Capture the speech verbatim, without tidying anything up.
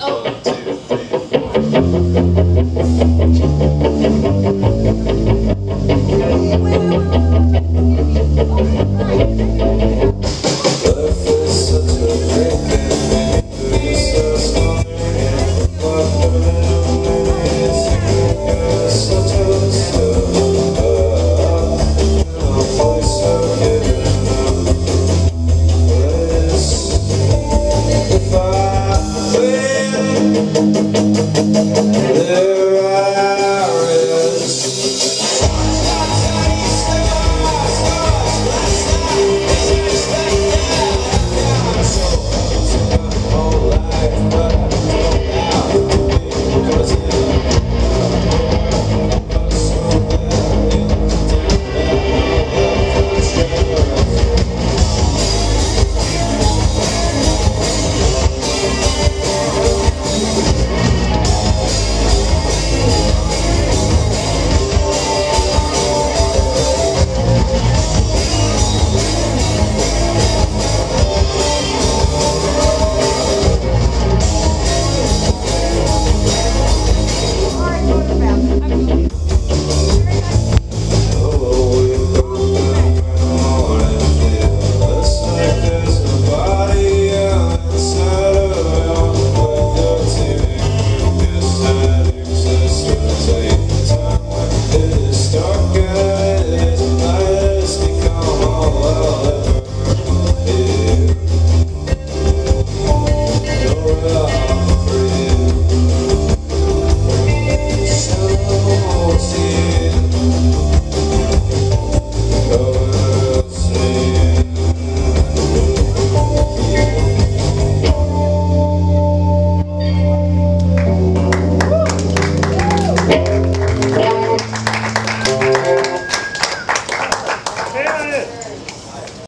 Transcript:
Oh. One, two, three, four.